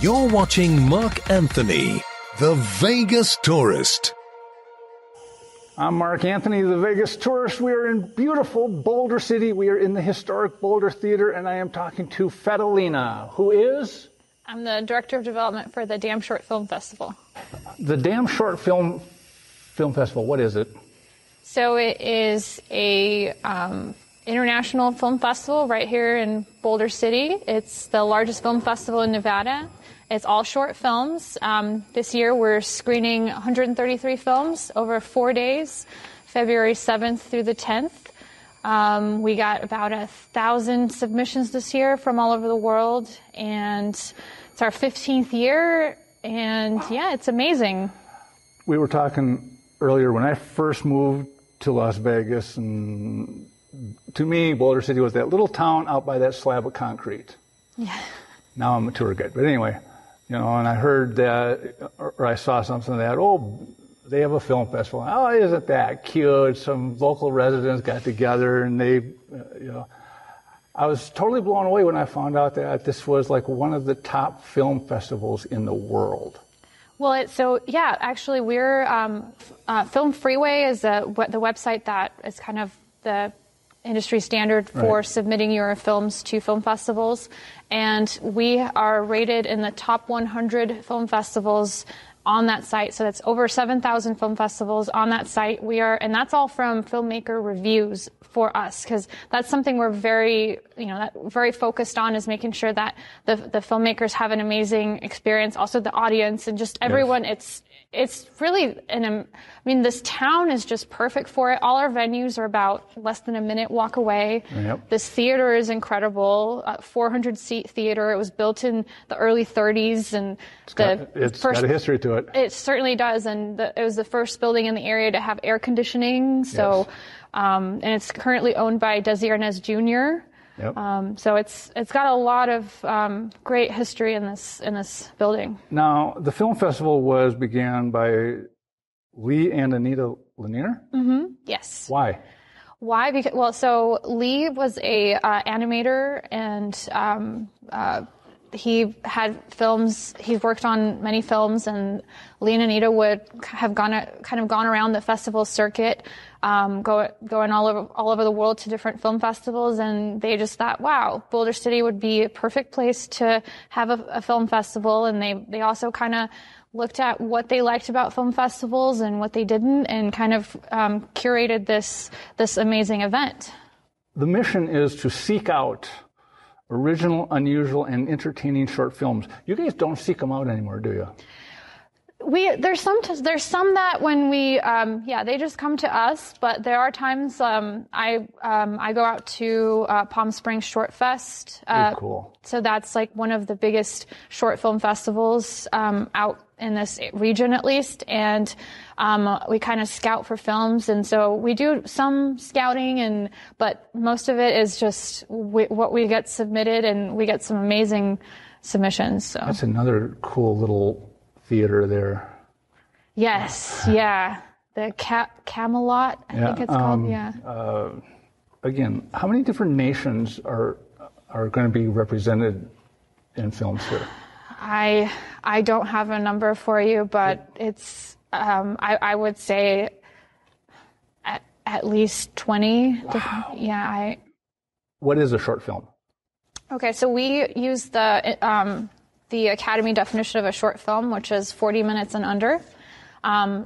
You're watching Mark Anthony, The Vegas Tourist. I'm Mark Anthony, The Vegas Tourist. We are in beautiful Boulder City. We are in the historic Boulder Theater, and I am talking to Tsvetalina, who is? I'm the Director of Development for the Dam Short Film Festival. The Dam Short Film Festival, what is it? So it is a international film festival right here in Boulder City. It's the largest film festival in Nevada. It's all short films. This year we're screening 133 films over 4 days, February 7th through the 10th. We got about 1,000 submissions this year from all over the world, and it's our 15th year, and yeah, it's amazing. We were talking earlier, when I first moved to Las Vegas, and to me, Boulder City was that little town out by that slab of concrete. Yeah. Now I'm a tour guide. But anyway, you know, and I heard that, or I saw something that, oh, they have a film festival. Oh, isn't that cute? Some local residents got together and they, you know. I was totally blown away when I found out that this was like one of the top film festivals in the world. Well, yeah, actually we're, Film Freeway is the website that is kind of the industry standard for submitting your films to film festivals, and we are rated in the top 100 film festivals on that site. So that's over 7,000 film festivals on that site. We are, and that's all from filmmaker reviews for us, because that's something we're very focused on, is making sure that the filmmakers have an amazing experience, also the audience and just everyone. Yes. It's really, this town is just perfect for it. All our venues are about less than a minute walk away. Yep. This theater is incredible, 400-seat theater. It was built in the early 30s. And it's got a history to it. It certainly does, and it was the first building in the area to have air conditioning. So, yes. And it's currently owned by Desi Arnaz Jr. Yep. So it's got a lot of great history in this building. Now, the film festival was began by Lee and Anita Lanier? Mm-hmm. Yes. Why? Why? Because, well, so Lee was a animator, and he had films. He's worked on many films, and Lee and Anita would have gone around the festival circuit, going all over the world to different film festivals, and they just thought, wow, Boulder City would be a perfect place to have a film festival. And they also kind of looked at what they liked about film festivals and what they didn't, and kind of curated this amazing event. The mission is to seek out original, unusual, and entertaining short films. You guys don't seek them out anymore, do you? There's some that when we they just come to us, but there are times I go out to Palm Springs Short Fest. Cool. So that's like one of the biggest short film festivals out in this region, at least, and we kind of scout for films, and so we do some scouting, but most of it is just what we get submitted, and we get some amazing submissions. So that's another cool little theater there. Yes, yeah, the Camelot, I think it's called. Yeah. Again, how many different nations are going to be represented in films here? I don't have a number for you, but it's I would say at least 20. Wow. Different, yeah. What is a short film? Okay, so we use the Academy definition of a short film, which is 40 minutes and under.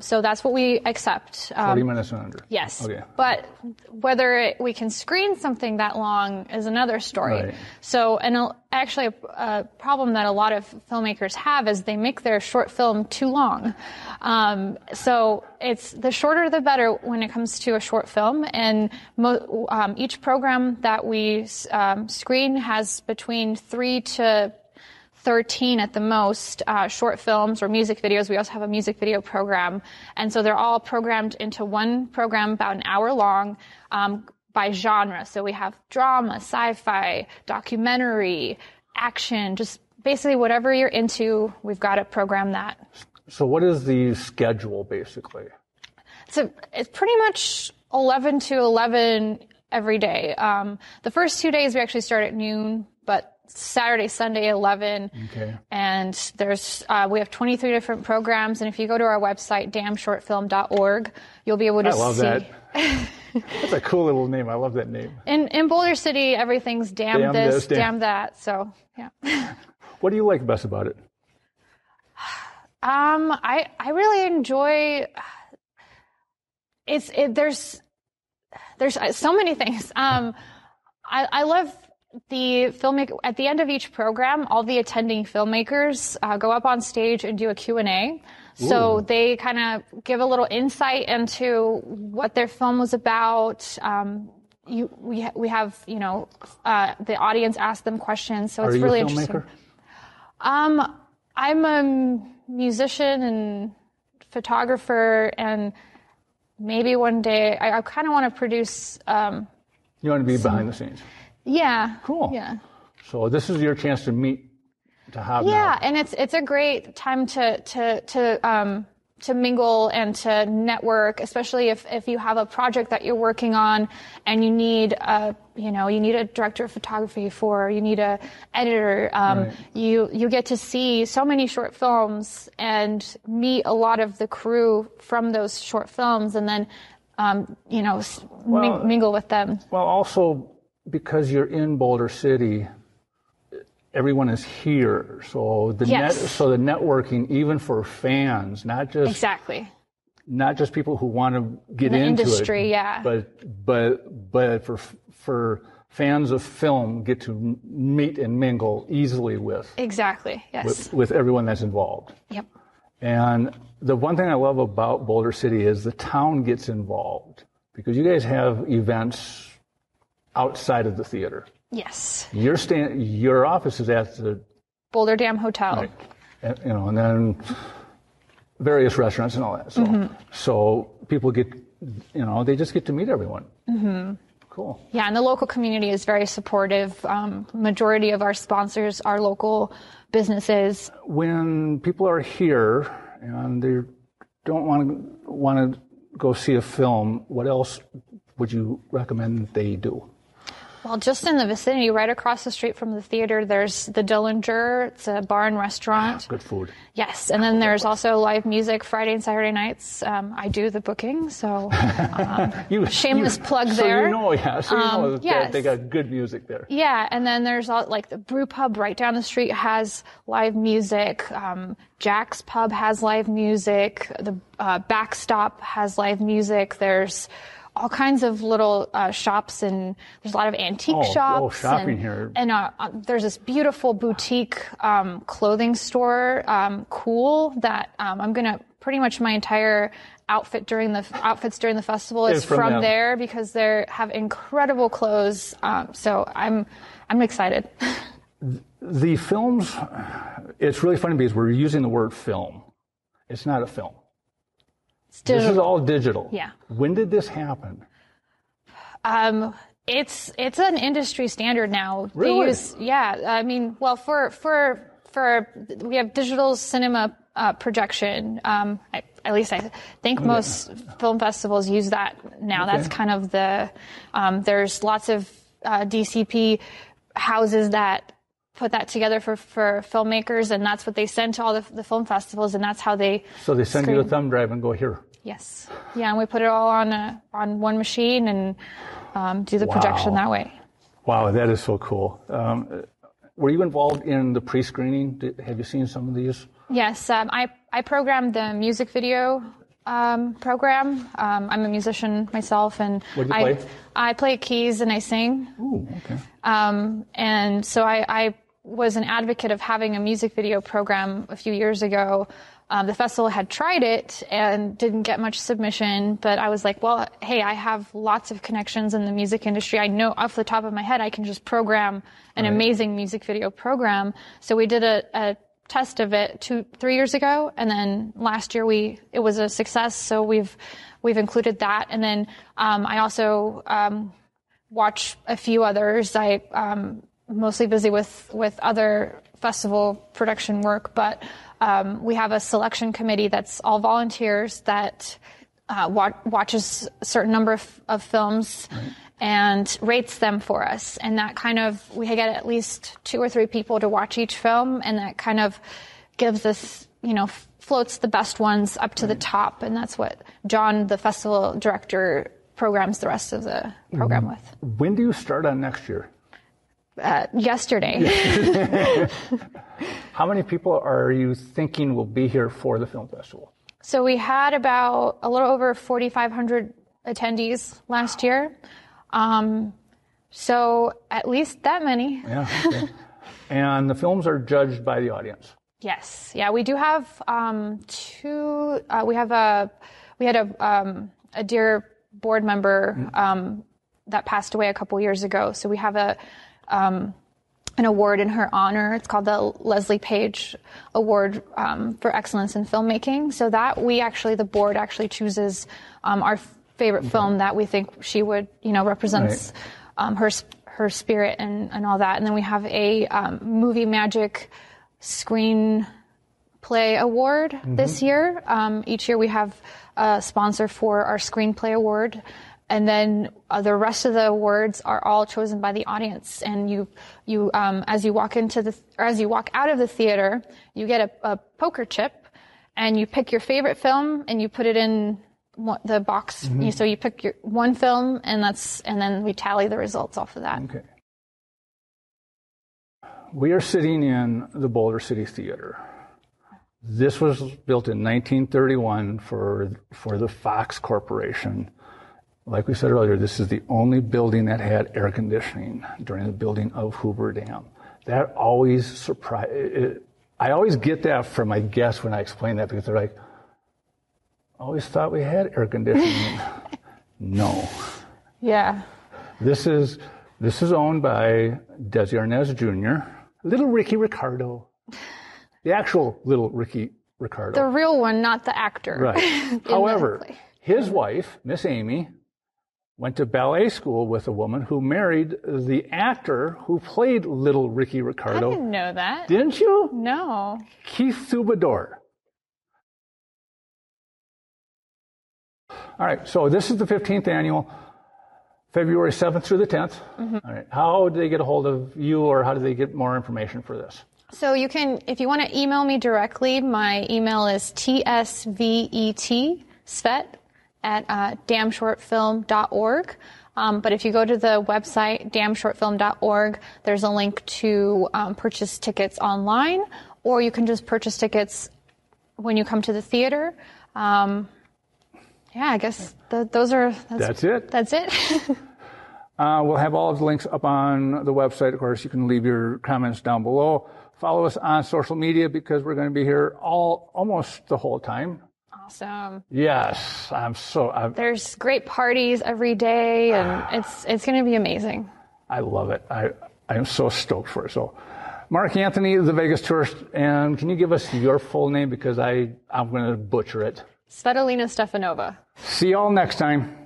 So that's what we accept. 40 minutes and under. Yes. Okay. But whether we can screen something that long is another story. Right. So, and actually a problem that a lot of filmmakers have is they make their short film too long. So it's the shorter the better when it comes to a short film. And each program that we screen has between 3 to 13 at the most short films or music videos. We also have a music video program. And so they're all programmed into one program about an hour long by genre. So we have drama, sci-fi, documentary, action, just basically whatever you're into, we've got to program that. So what is the schedule basically? So it's pretty much 11 to 11 every day. The first 2 days we actually start at noon, but Saturday, Sunday, 11. Okay. And there's we have 23 different programs. And if you go to our website, damshortfilm.org, you'll be able to see. I love that. That's a cool little name. I love that name. In Boulder City, everything's damn this, damn that. So, yeah. What do you like best about it? I really enjoy... There's so many things. I love the filmmaker. At the end of each program, all the attending filmmakers go up on stage and do a Q&A. So they kind of give a little insight into what their film was about. We have, the audience ask them questions. So it's really interesting. Are you a filmmaker? I'm a musician and photographer, and maybe one day I kind of want to produce. You want to be behind the scenes. Yeah. Cool. Yeah. So this is your chance to meet, to have. Yeah, and it's a great time to mingle and to network, especially if you have a project that you're working on and you need a director of photography for, you need a editor. Right. You get to see so many short films and meet a lot of the crew from those short films, and then mingle with them. Well, also because you're in Boulder City, everyone is here, so the networking, even for fans, not just people who want to get into industry, but for fans of film, get to meet and mingle easily with everyone that's involved. Yep. And the one thing I love about Boulder City is the town gets involved, because you guys have events outside of the theater. Yes. Your office is at the Boulder Dam Hotel. Right. And, and then various restaurants and all that. So, so people get, they just get to meet everyone. Mm-hmm. Cool. Yeah, and the local community is very supportive. Majority of our sponsors are local businesses. When people are here and they don't want to go see a film, what else would you recommend they do? Well, just in the vicinity, right across the street from the theater, there's the Dillinger. It's a bar and restaurant. Good food. Yes, and then there's also live music Friday and Saturday nights. I do the booking, so shameless plug there. They got good music there. Yeah, and then there's the brew pub right down the street has live music. Jack's Pub has live music. The Backstop has live music. There's all kinds of little shops, and there's a lot of antique shops. Oh, shopping here. And there's this beautiful boutique clothing store, Cool, that I'm going to pretty much my entire outfits during the festival is from there, because they have incredible clothes. So I'm excited. The films, it's really funny because we're using the word film. It's not a film. This is all digital. Yeah. When did this happen? It's an industry standard now. Really? We have digital cinema projection. I think most film festivals use that now. Okay. That's kind of the there's lots of DCP houses that put that together for filmmakers, and that's what they send to all the film festivals, and that's how they. So they send you a thumb drive and go here. Yes, yeah, and we put it all on one machine and do the projection that way. Wow, that is so cool. Were you involved in the pre-screening? Have you seen some of these? Yes, I programmed the music video program. I'm a musician myself, and what do you play? I play keys and I sing. Ooh, okay. And so I was an advocate of having a music video program a few years ago. The festival had tried it and didn't get much submission, but I was like, well, hey, I have lots of connections in the music industry. I know off the top of my head, I can just program an amazing music video program. So we did a test of it 3 years ago. And then last year it was a success. So we've included that. And then, I also, watch a few others. Mostly busy with other festival production work, but we have a selection committee that's all volunteers that watches a certain number of films, right. and rates them for us. And that kind of, we get at least 2 or 3 people to watch each film, and that kind of gives us, you know, floats the best ones up to the top. And that's what John, the festival director, programs the rest of the program with. When do you start on next year? Yesterday. Yeah. How many people are you thinking will be here for the film festival? So we had about a little over 4,500 attendees last year. So at least that many. Yeah. Okay. And the films are judged by the audience. Yes. Yeah, we do have we had a dear board member that passed away a couple years ago. So we have an award in her honor. It's called the Leslie Page Award for Excellence in Filmmaking. So that the board actually chooses our favorite film that we think she would, represents her spirit and all that. And then we have a Movie Magic Screenplay Award this year. Each year we have a sponsor for our Screenplay Award. And then the rest of the awards are all chosen by the audience. And you as you walk out of the theater, you get a poker chip, and you pick your favorite film and you put it in the box. So you pick your one film, and then we tally the results off of that. Okay. We are sitting in the Boulder City Theater. This was built in 1931 for the Fox Corporation. Like we said earlier, this is the only building that had air conditioning during the building of Hoover Dam. That always I always get that from my guests when I explain that, because they're like, I always thought we had air conditioning. No. Yeah. This is owned by Desi Arnaz Jr., Little Ricky Ricardo, the actual Little Ricky Ricardo. The real one, not the actor. Right. However, his wife, Miss Amy, went to ballet school with a woman who married the actor who played Little Ricky Ricardo. I didn't know that. Didn't you? No. Keith Subador. All right, so this is the 15th annual, February 7th through the 10th. All right, how do they get a hold of you, or how do they get more information for this? So you can, if you want to email me directly, my email is tsvet at damshortfilm.org. But if you go to the website, damshortfilm.org, there's a link to purchase tickets online, or you can just purchase tickets when you come to the theater. Yeah, I guess those are... That's it. That's it. We'll have all of the links up on the website. Of course, you can leave your comments down below. Follow us on social media, because we're going to be here almost the whole time. Awesome. Yes, there's great parties every day, and it's going to be amazing. I love it. I am so stoked for it. So, Mark Anthony, The Vegas Tourist, and can you give us your full name, because I'm going to butcher it. Tsvetalina Stefanova. See y'all next time.